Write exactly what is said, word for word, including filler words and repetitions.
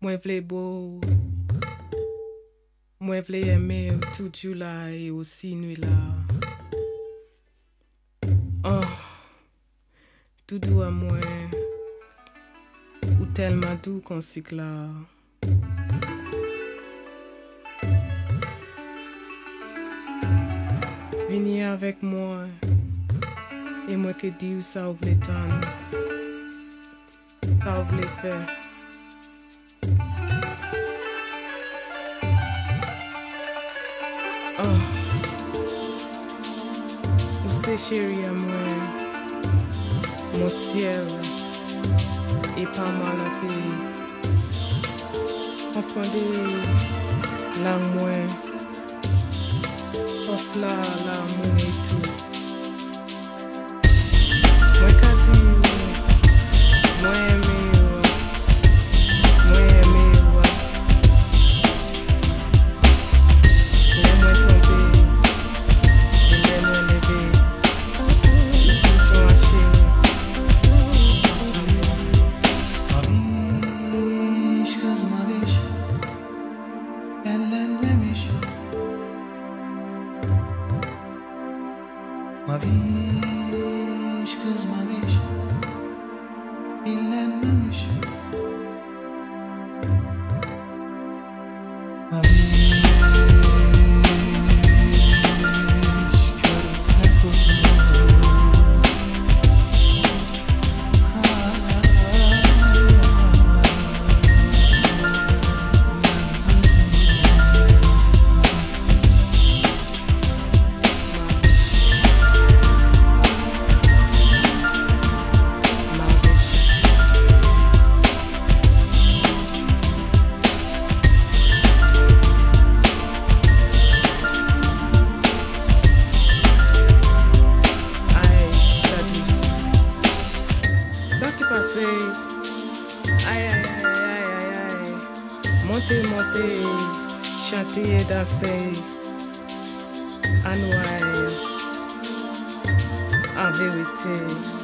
Mwen vle bo, mwen vle eme tout jula e osi nwi la. Oh, tout dou a mwen, ou telman dou kon sik la. Vini avec moi, et moi que dis ça ou vle tan, ça ou vle faire. Oh, ou se chéri à moi, mon ciel, et pas mal à payer. Comprenez la moi. Force là, l'amour et tout. Moi, quand tu dis, moi, aimé, moi, aimé, moi, moi, tombé, moi, moi, levé, toujours haché. Bitch, cause my bitch, and then my bitch. My bitch, cause my bitch, il est ma bitch. My bitch, que le vrai cause Aïe, aïe, aïe, aïe, aïe. Monter, monter, chanter et danser. Anouaï, en vérité.